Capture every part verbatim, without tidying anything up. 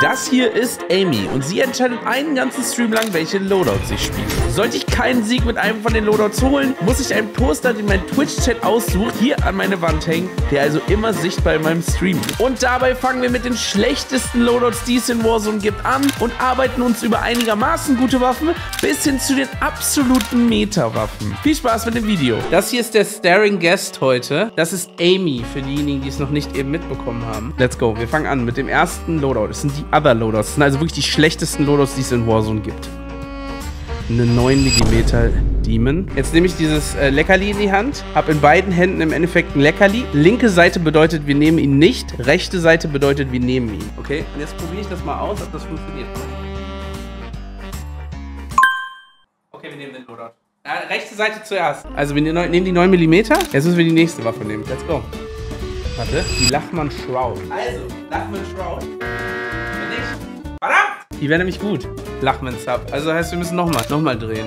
Das hier ist Amy und sie entscheidet einen ganzen Stream lang, welche Loadouts ich spiele. Sollte ich keinen Sieg mit einem von den Loadouts holen, muss ich einen Poster, den mein Twitch-Chat aussucht, hier an meine Wand hängen, der also immer sichtbar in meinem Stream ist. Und dabei fangen wir mit den schlechtesten Loadouts, die es in Warzone gibt, an und arbeiten uns über einigermaßen gute Waffen bis hin zu den absoluten Meta-Waffen. Viel Spaß mit dem Video. Das hier ist der Staring Guest heute. Das ist Amy, für diejenigen, die es noch nicht eben mitbekommen haben. Let's go, wir fangen an mit dem ersten Loadout. Das sind die Other Loadouts. Das sind also wirklich die schlechtesten Loadouts, die es in Warzone gibt. Eine neun Millimeter Demon. Jetzt nehme ich dieses äh, Leckerli in die Hand, habe in beiden Händen im Endeffekt ein Leckerli. Linke Seite bedeutet, wir nehmen ihn nicht. Rechte Seite bedeutet, wir nehmen ihn. Okay, und jetzt probiere ich das mal aus, ob das funktioniert. Okay, wir nehmen den Loadout. Äh, rechte Seite zuerst. Also wir nehmen die neun Millimeter. Jetzt müssen wir die nächste Waffe nehmen. Let's go. Warte, die Lachmann Shroud. Also, Lachmann Shroud. Verdammt! Die wäre nämlich gut. Lachmann Sub. Also heißt, wir müssen nochmal nochmal drehen.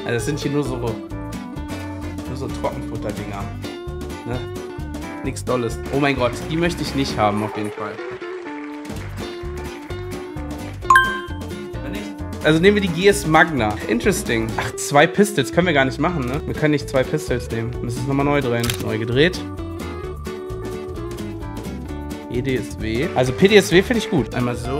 Also das sind hier nur so, nur so Trockenfutter-Dinger. Ne? Nichts Dolles. Oh mein Gott, die möchte ich nicht haben auf jeden Fall. Also nehmen wir die G S Magna. Interesting. Ach, zwei Pistols können wir gar nicht machen, ne? Wir können nicht zwei Pistols nehmen. Wir müssen es nochmal neu drehen. Neu gedreht. P D S W. Also P D S W finde ich gut. Einmal so.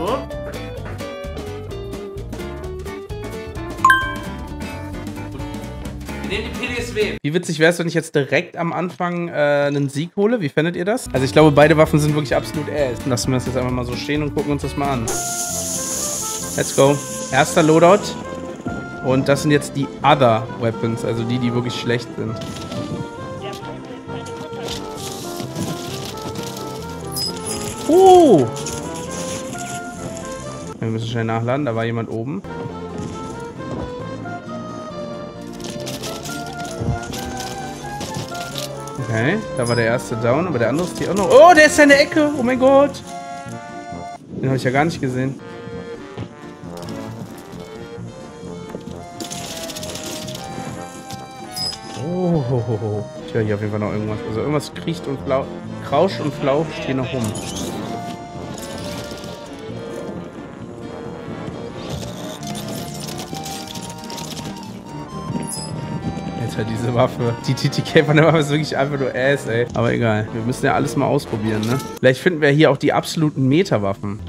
Wir nehmen die P D S W. Wie witzig wäre es, wenn ich jetzt direkt am Anfang äh, einen Sieg hole? Wie findet ihr das? Also ich glaube, beide Waffen sind wirklich absolut ass. Lassen wir das jetzt einfach mal so stehen und gucken uns das mal an. Let's go. Erster Loadout. Und das sind jetzt die Other Weapons, also die, die wirklich schlecht sind. Oh! Wir müssen schnell nachladen, da war jemand oben. Okay, da war der erste down, aber der andere ist hier auch noch. Oh, der ist in der Ecke! Oh mein Gott! Den habe ich ja gar nicht gesehen. Oh, ich höre hier auf jeden Fall noch irgendwas. Also irgendwas kriecht und flau krauscht und flauscht hier noch rum. Alter, diese Waffe. Die T T K von der Waffe ist wirklich einfach nur ass, ey. Aber egal. Wir müssen ja alles mal ausprobieren, ne? Vielleicht finden wir hier auch die absoluten Meta-Waffen.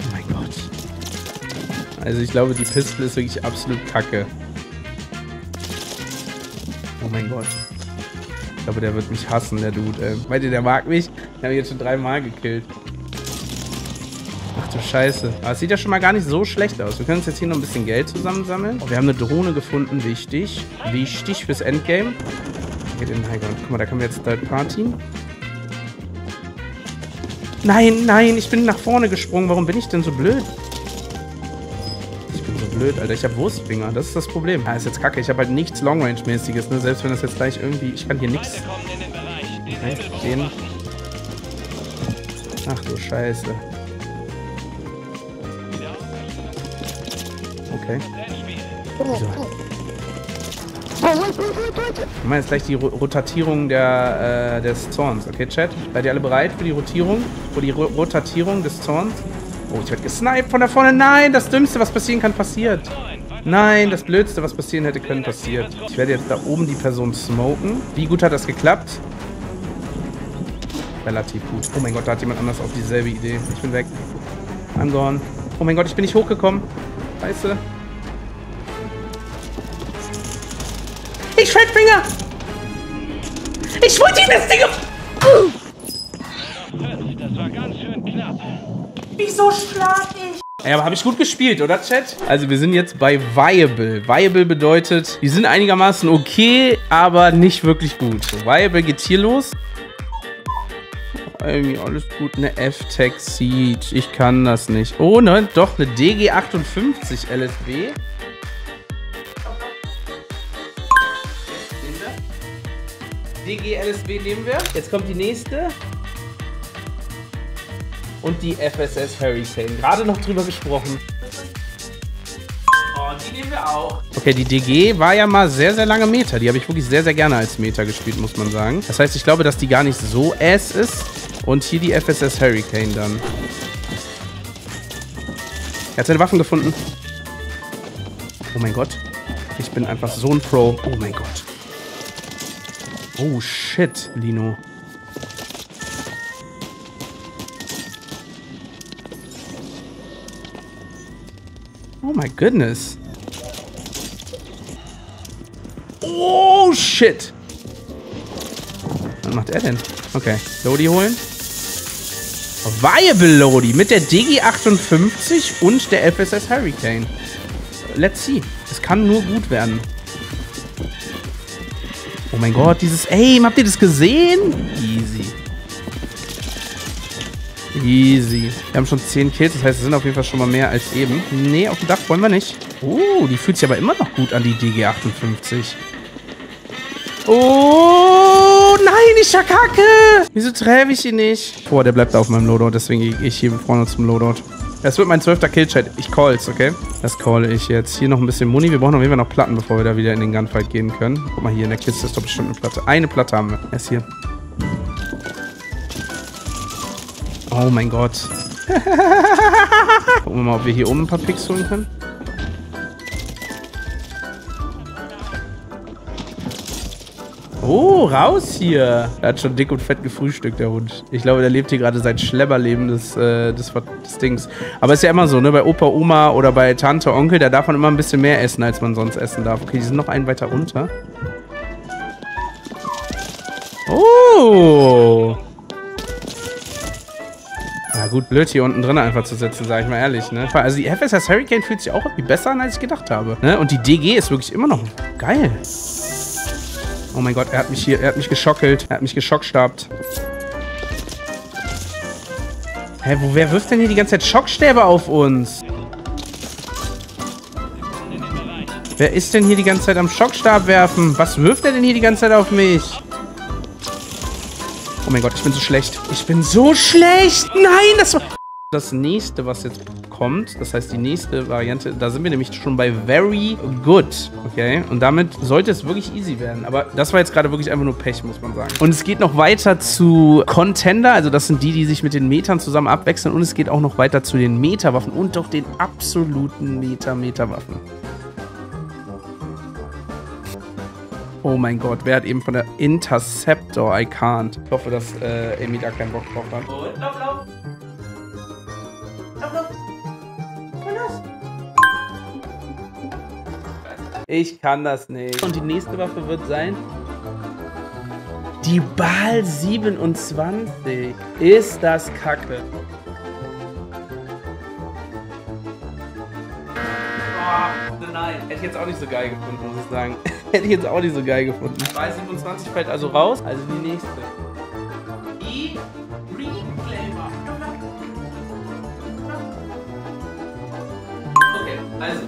Oh mein Gott. Also ich glaube, die Pistole ist wirklich absolut kacke. Oh mein Gott. Ich glaube, der wird mich hassen, der Dude. Äh, meint ihr, der mag mich? Den habe ich jetzt schon dreimal gekillt. Ach du Scheiße. Aber es sieht ja schon mal gar nicht so schlecht aus. Wir können uns jetzt hier noch ein bisschen Geld zusammensammeln. Oh, wir haben eine Drohne gefunden. Wichtig. Wichtig fürs Endgame. Geht in den Highground. Guck mal, da können wir jetzt Third Party. Nein, nein, ich bin nach vorne gesprungen. Warum bin ich denn so blöd? Blöd, Alter. Ich habe Wurstfinger. Das ist das Problem. Ah, ist jetzt kacke. Ich habe halt nichts Long-Range-mäßiges, ne? Selbst wenn das jetzt gleich irgendwie... Ich kann hier nichts... Okay, ach du Scheiße. Okay. Ich meine jetzt gleich die Rotierung der, äh, des Zorns. Okay, Chat? Seid ihr alle bereit für die Rotierung? Für die Rotierung des Zorns? Oh, ich werde gesniped von da vorne. Nein, das Dümmste, was passieren kann, passiert. Nein, das Blödste, was passieren hätte können, passiert. Ich werde jetzt da oben die Person smoken. Wie gut hat das geklappt? Relativ gut. Oh mein Gott, da hat jemand anders auf dieselbe Idee. Ich bin weg. I'm gone. Oh mein Gott, ich bin nicht hochgekommen. Scheiße. Ich schreib Finger! Ich wollte ihn das Ding auf... Das war ganz schön knapp. Wieso schlag ich? Ja, aber habe ich gut gespielt, oder, Chat? Also, wir sind jetzt bei Viable. Viable bedeutet, die sind einigermaßen okay, aber nicht wirklich gut. So, Viable geht hier los. Irgendwie alles gut. Eine F-Tech Siege. Ich kann das nicht. Oh, nein, doch, eine D G achtundfünfzig L S B. D G L S B nehmen wir. Jetzt kommt die nächste. Und die F S S Hurricane. Gerade noch drüber gesprochen. Oh, die nehmen wir auch. Okay, die D G war ja mal sehr, sehr lange Meta. Die habe ich wirklich sehr, sehr gerne als Meta gespielt, muss man sagen. Das heißt, ich glaube, dass die gar nicht so ass ist. Und hier die F S S Hurricane dann. Er hat seine Waffen gefunden. Oh mein Gott. Ich bin einfach so ein Pro. Oh mein Gott. Oh shit, Lino. Oh my goodness. Oh shit. Was macht er denn? Okay, Lodi holen. Viable Lodi mit der D G achtundfünfzig und der F S S Hurricane. Let's see. Es kann nur gut werden. Oh mein Gott, dieses Aim. Habt ihr das gesehen? Easy. Easy. Wir haben schon zehn Kills. Das heißt, es sind auf jeden Fall schon mal mehr als eben. Nee, auf dem Dach wollen wir nicht. Oh, die fühlt sich aber immer noch gut an, die D G achtundfünfzig. Oh, nein, ich verkacke. Wieso treffe ich ihn nicht? Boah, der bleibt auf meinem Loadout. Deswegen gehe ich hier vorne zum Loadout. Das wird mein zwölfter Killchat. Ich call's, okay? Das calle ich jetzt. Hier noch ein bisschen Muni. Wir brauchen auf jeden Fall noch Platten, bevor wir da wieder in den Gunfight gehen können. Guck mal, hier in der Kiste ist doch bestimmt eine Platte. Eine Platte haben wir. Erst hier. Oh mein Gott. Gucken wir mal, ob wir hier oben ein paar Picks holen können. Oh, raus hier. Er hat schon dick und fett gefrühstückt, der Hund. Ich glaube, der lebt hier gerade sein Schlepperleben des, äh, des, des Dings. Aber ist ja immer so, ne? Bei Opa, Oma oder bei Tante, Onkel, da darf man immer ein bisschen mehr essen, als man sonst essen darf. Okay, die sind noch einen weiter runter. Oh. Ja gut, blöd hier unten drin einfach zu sitzen, sag ich mal ehrlich, ne? Also die F S S Hurricane fühlt sich auch irgendwie besser an, als ich gedacht habe. Ne? Und die D G ist wirklich immer noch geil. Oh mein Gott, er hat mich hier, er hat mich geschockelt. Er hat mich geschockstabt. Hä, wo, wer wirft denn hier die ganze Zeit Schockstäbe auf uns? Wer ist denn hier die ganze Zeit am Schockstab werfen? Was wirft er denn hier die ganze Zeit auf mich? Oh mein Gott, ich bin so schlecht. Ich bin so schlecht! Nein, das war... Das nächste, was jetzt kommt, das heißt die nächste Variante, da sind wir nämlich schon bei Very Good, okay? Und damit sollte es wirklich easy werden, aber das war jetzt gerade wirklich einfach nur Pech, muss man sagen. Und es geht noch weiter zu Contender, also das sind die, die sich mit den Metern zusammen abwechseln, und es geht auch noch weiter zu den Meta-Waffen und doch den absoluten Meta-Meta-Waffen. Oh mein Gott, wer hat eben von der Interceptor? I can't. Ich hoffe, dass äh, Amy da keinen Bock drauf hat. Und lauf, lauf. Ich kann das nicht. Und die nächste Waffe wird sein... Die Ball siebenundzwanzig. Ist das kacke. Oh, nein. Hätte ich jetzt auch nicht so geil gefunden, muss ich sagen. Hätte ich jetzt auch nicht so geil gefunden. Die Ball siebenundzwanzig fällt also raus. Also die nächste. Die Reclaimer. Okay, also...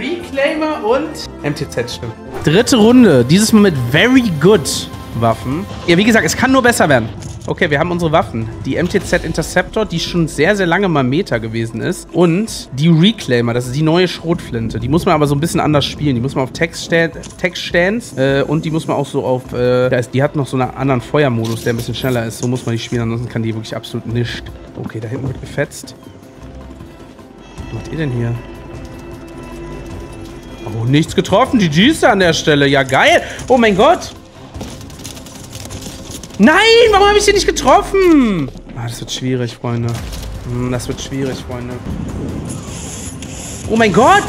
Reclaimer und M T Z stimmt. Dritte Runde, dieses Mal mit Very Good Waffen. Ja, wie gesagt, es kann nur besser werden. Okay, wir haben unsere Waffen. Die M T Z Interceptor, die schon sehr, sehr lange mal Meta gewesen ist. Und die Reclaimer, das ist die neue Schrotflinte. Die muss man aber so ein bisschen anders spielen. Die muss man auf Text-Stands äh, und die muss man auch so auf... Äh, da ist, die hat noch so einen anderen Feuermodus, der ein bisschen schneller ist. So muss man die spielen, ansonsten kann die wirklich absolut nicht. Okay, da hinten wird gefetzt. Was macht ihr denn hier? Oh, nichts getroffen. Die G Gs an der Stelle. Ja, geil. Oh mein Gott. Nein, warum habe ich den nicht getroffen? Ah, das wird schwierig, Freunde. Hm, das wird schwierig, Freunde. Oh mein Gott.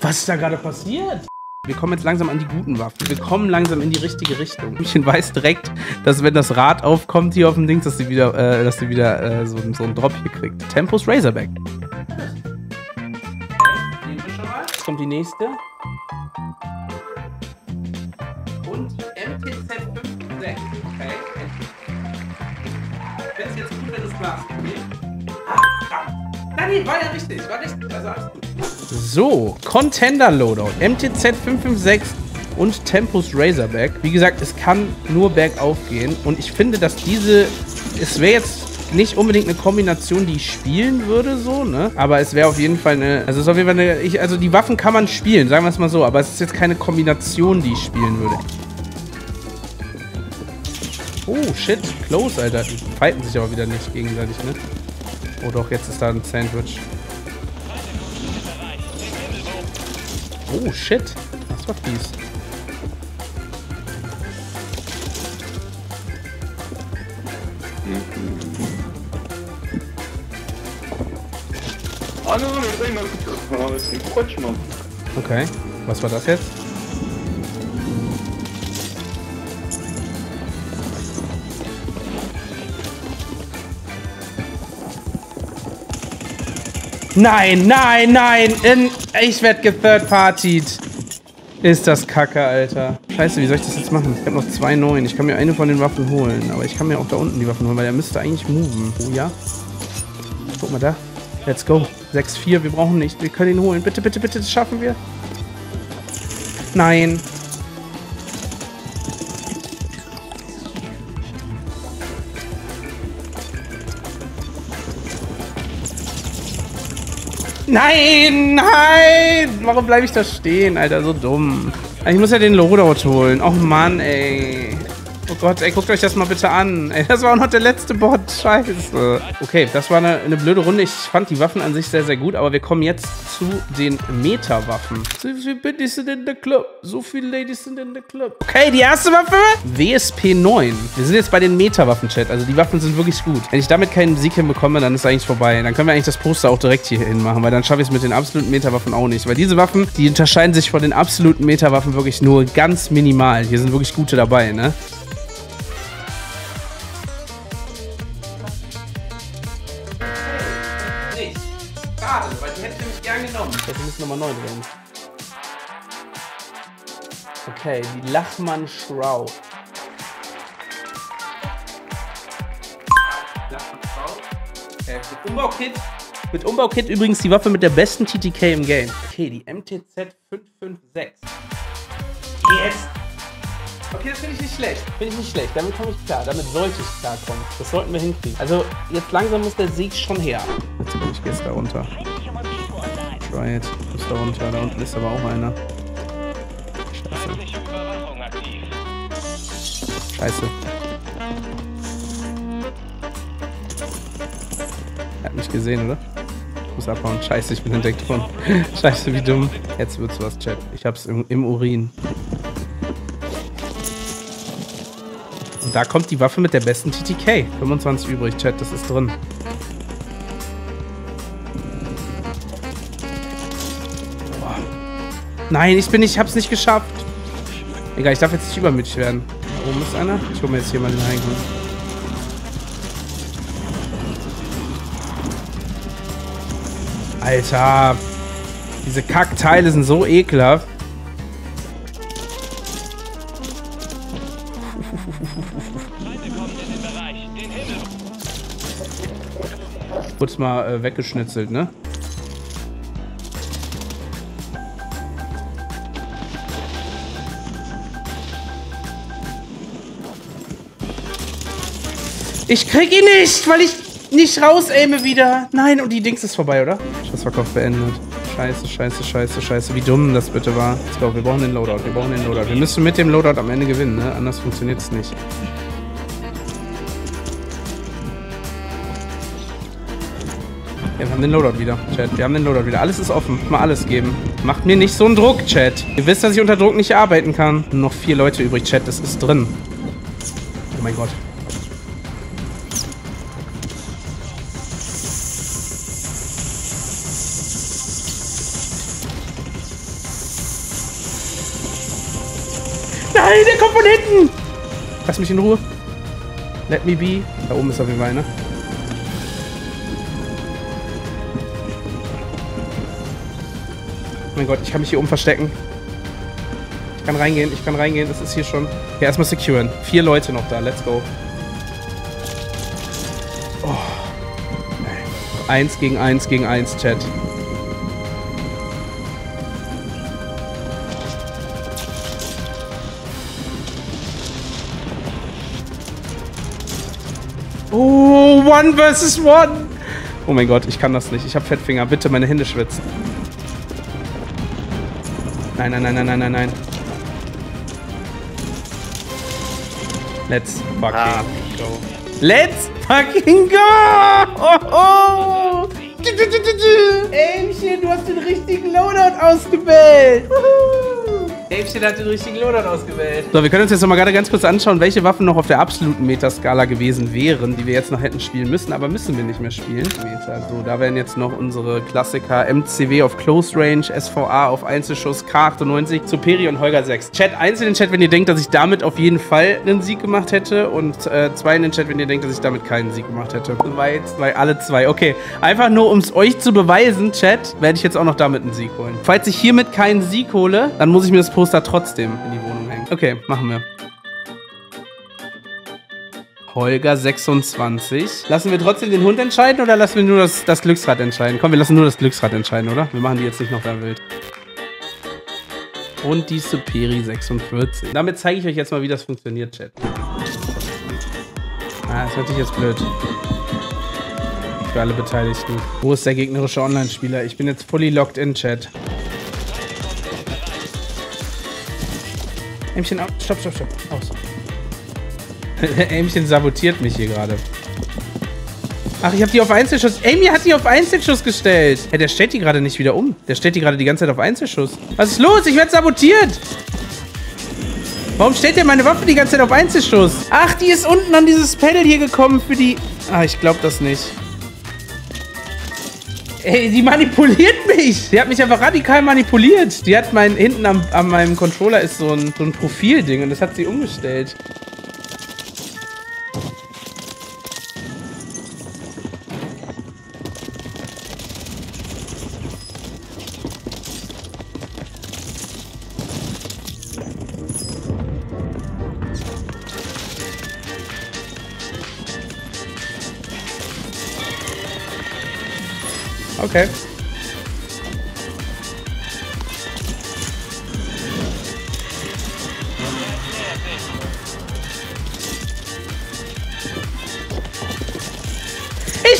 Was ist da gerade passiert? Wir kommen jetzt langsam an die guten Waffen. Wir kommen langsam in die richtige Richtung. Ich weiß direkt, dass wenn das Rad aufkommt hier auf dem Ding, dass sie wieder, äh, dass sie wieder äh, so, so einen Drop hier kriegt. Tempos Razorback. Kommt die nächste. Und M T Z fünf sechs. Okay. Wär's jetzt gut, wenn du es machst. Okay. Ah, nein, war ja richtig. War richtig. Also alles gut. So, Contender Loadout. M T Z fünf fünf sechs und Tempos Razorback. Wie gesagt, es kann nur bergauf gehen. Und ich finde, dass diese... Es wäre jetzt... nicht unbedingt eine Kombination, die ich spielen würde, so, ne? Aber es wäre auf jeden Fall eine, also es ist auf jeden Fall eine, ich, also die Waffen kann man spielen, sagen wir es mal so, aber es ist jetzt keine Kombination, die ich spielen würde. Oh, shit, close, Alter. Die fighten sich aber wieder nicht gegenseitig, ne? Oh doch, jetzt ist da ein Sandwich. Oh, shit. Das war fies. Okay, was war das jetzt? Nein, nein, nein! In, ich werd gethird-partied. Ist das Kacke, Alter. Scheiße, wie soll ich das jetzt machen? Ich hab noch zwei neuen. Ich kann mir eine von den Waffen holen. Aber ich kann mir auch da unten die Waffen holen, weil der müsste eigentlich moven. Oh ja. Guck mal da. Let's go. sechs vier, wir brauchen nicht. Wir können ihn holen. Bitte, bitte, bitte, das schaffen wir. Nein. Nein, nein! Warum bleibe ich da stehen, Alter? So dumm. Ich muss ja den Loadout holen. Oh Mann, ey. Oh Gott, ey, guckt euch das mal bitte an. Ey, das war auch noch der letzte Bot. Scheiße. Okay, das war eine, eine blöde Runde. Ich fand die Waffen an sich sehr, sehr gut. Aber wir kommen jetzt zu den Meta-Waffen. So viele Bitties sind in der Club. So viele Ladies sind in der Club. Okay, die erste Waffe. W S P neun. Wir sind jetzt bei den Meta-Waffen, Chat. Also die Waffen sind wirklich gut. Wenn ich damit keinen Sieg hinbekomme, dann ist eigentlich vorbei. Dann können wir eigentlich das Poster auch direkt hier hin machen. Weil dann schaffe ich es mit den absoluten Meta-Waffen auch nicht. Weil diese Waffen, die unterscheiden sich von den absoluten Meta-Waffen wirklich nur ganz minimal. Hier sind wirklich gute dabei, ne? Neu drin. Okay, die Lachmann Shroud. Lachmann Shroud. Okay, mit Umbaukit. Mit Umbaukit übrigens die Waffe mit der besten T T K im Game. Okay, die M T Z fünf fünf sechs. Yes! Okay, das finde ich nicht schlecht. Finde ich nicht schlecht. Damit komme ich klar. Damit sollte ich klarkommen. Das sollten wir hinkriegen. Also, jetzt langsam muss der Sieg schon her. Jetzt bin ich gestern runter. Right. Ist da runter, da unten ist aber auch einer. Scheiße. Scheiße. Er hat mich gesehen, oder? Ich muss abhauen. Scheiße, ich bin entdeckt worden. Scheiße, wie dumm. Jetzt wird's was, Chat. Ich hab's im, im Urin. Und da kommt die Waffe mit der besten T T K. fünfundzwanzig übrig, Chat, das ist drin. Nein, ich bin nicht, ich hab's nicht geschafft. Egal, ich darf jetzt nicht übermütig werden. Da oben ist einer. Ich hole mir jetzt hier mal den Eingang. Alter. Diese Kackteile sind so ekelhaft. Kurz mal äh, weggeschnitzelt, ne? Ich krieg ihn nicht, weil ich nicht raus aime wieder. Nein, und die Dings ist vorbei, oder? Schussverkauf beendet. Scheiße, scheiße, scheiße, scheiße. Wie dumm das bitte war. Ich glaube, wir brauchen den Loadout, wir brauchen den Loadout. Wir müssen mit dem Loadout am Ende gewinnen, ne? Anders funktioniert es nicht. Ja, wir haben den Loadout wieder, Chat. Wir haben den Loadout wieder. Alles ist offen. Mal alles geben. Macht mir nicht so einen Druck, Chat. Ihr wisst, dass ich unter Druck nicht arbeiten kann. Nur noch vier Leute übrig, Chat. Das ist drin. Oh mein Gott. Nein, der kommt von hinten! Lass mich in Ruhe. Let me be. Da oben ist auf jeden Fall einer. Oh mein Gott, ich kann mich hier oben verstecken. Ich kann reingehen, ich kann reingehen. Das ist hier schon... Ja, erstmal securen. Vier Leute noch da. Let's go. Oh. Eins gegen eins gegen eins, Chat. Oh, one versus one. Oh mein Gott, ich kann das nicht. Ich habe Fettfinger. Bitte, meine Hände schwitzen. Nein, nein, nein, nein, nein, nein, nein. Let's fucking ah. go. Let's fucking go! Oh, oh. Aimchen, du hast den richtigen Loadout ausgewählt. Aimchen hat den richtigen Loadout ausgewählt. So, wir können uns jetzt nochmal gerade ganz kurz anschauen, welche Waffen noch auf der absoluten Metaskala gewesen wären, die wir jetzt noch hätten spielen müssen, aber müssen wir nicht mehr spielen. So, da wären jetzt noch unsere Klassiker M C W auf Close Range, S V A auf Einzelschuss, K achtundneunzig, Superi und Holger sechs. Chat, eins in den Chat, wenn ihr denkt, dass ich damit auf jeden Fall einen Sieg gemacht hätte, und äh, zwei in den Chat, wenn ihr denkt, dass ich damit keinen Sieg gemacht hätte. Soweit, weil alle zwei. Okay, einfach nur um es euch zu beweisen, Chat, werde ich jetzt auch noch damit einen Sieg holen. Falls ich hiermit keinen Sieg hole, dann muss ich mir das Poster trotzdem in die Wohnung hängen. Okay, machen wir. Holger sechsundzwanzig. Lassen wir trotzdem den Hund entscheiden oder lassen wir nur das, das Glücksrad entscheiden? Komm, wir lassen nur das Glücksrad entscheiden, oder? Wir machen die jetzt nicht noch da wild. Und die Superi sechsundvierzig. Damit zeige ich euch jetzt mal, wie das funktioniert, Chat. Ah, das hört sich jetzt blöd. Für alle Beteiligten. Wo ist der gegnerische Online-Spieler? Ich bin jetzt fully locked in, Chat. Aimchen, stopp, stopp, stopp. Aus. Aimchen sabotiert mich hier gerade. Ach, ich habe die auf Einzelschuss. Amy hat die auf Einzelschuss gestellt. Hey, der stellt die gerade nicht wieder um. Der stellt die gerade die ganze Zeit auf Einzelschuss. Was ist los? Ich werde sabotiert. Warum stellt der meine Waffe die ganze Zeit auf Einzelschuss? Ach, die ist unten an dieses Pedal hier gekommen für die... Ah, ich glaube das nicht. Ey, die manipuliert mich. Die hat mich einfach radikal manipuliert. Die hat mein... Hinten am, an meinem Controller ist so ein, so ein Profilding. Und das hat sie umgestellt. Okay. Ich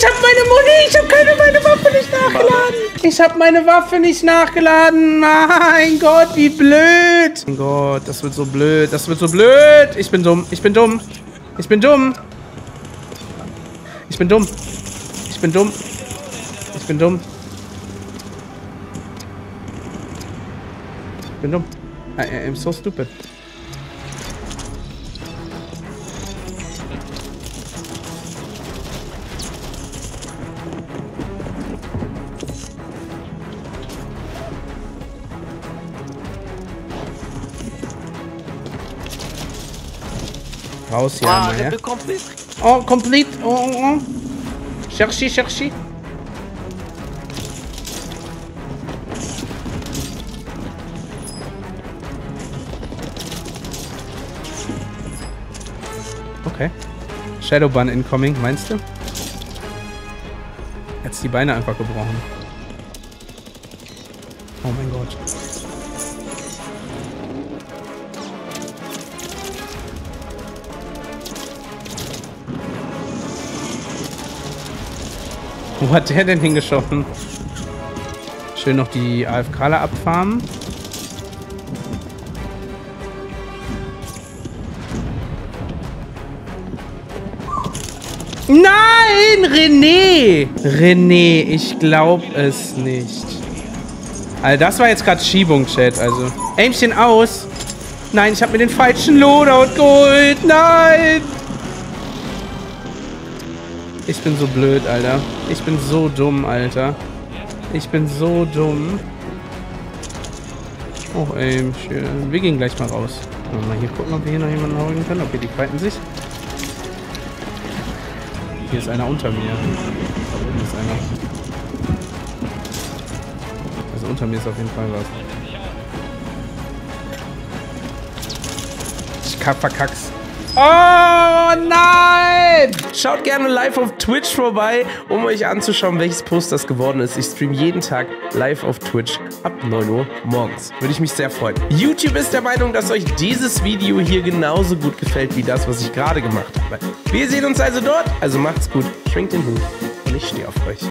hab meine Muni, ich hab keine meine Waffe nicht nachgeladen. Ich hab meine Waffe nicht nachgeladen. Mein Gott, wie blöd. Mein Gott, das wird so blöd. Das wird so blöd. Ich bin dumm. Ich bin dumm. Ich bin dumm. Ich bin dumm. Ich bin dumm. Ich bin dumm. Ich bin dumm. I am so stupid. Raus hier einmal, ja? Oh, komplett. Oh, oh, oh. Cherchi, cherchi. Okay. Shadowbun incoming, meinst du? Jetzt die Beine einfach gebrochen. Oh mein Gott. Wo hat der denn hingeschossen? Schön noch die AFKler abfarmen. Nein, René! René, ich glaub es nicht. Also das war jetzt gerade Schiebung, Chat, also. Aimchen aus! Nein, ich habe mir den falschen Loadout geholt! Nein! Ich bin so blöd, Alter. Ich bin so dumm, Alter. Ich bin so dumm. Oh, Aimchen. Wir gehen gleich mal raus. Mal hier gucken, ob wir hier noch jemanden holen können. Okay, die fighten sich. Hier ist einer unter mir. Da oben ist einer. Also unter mir ist auf jeden Fall was. Ich verkack's. Oh nein! Schaut gerne live auf Twitch vorbei, um euch anzuschauen, welches Post das geworden ist. Ich streame jeden Tag live auf Twitch ab neun Uhr morgens. Würde ich mich sehr freuen. YouTube ist der Meinung, dass euch dieses Video hier genauso gut gefällt wie das, was ich gerade gemacht habe. Wir sehen uns also dort. Also macht's gut, schwingt den Hut und ich stehe auf euch.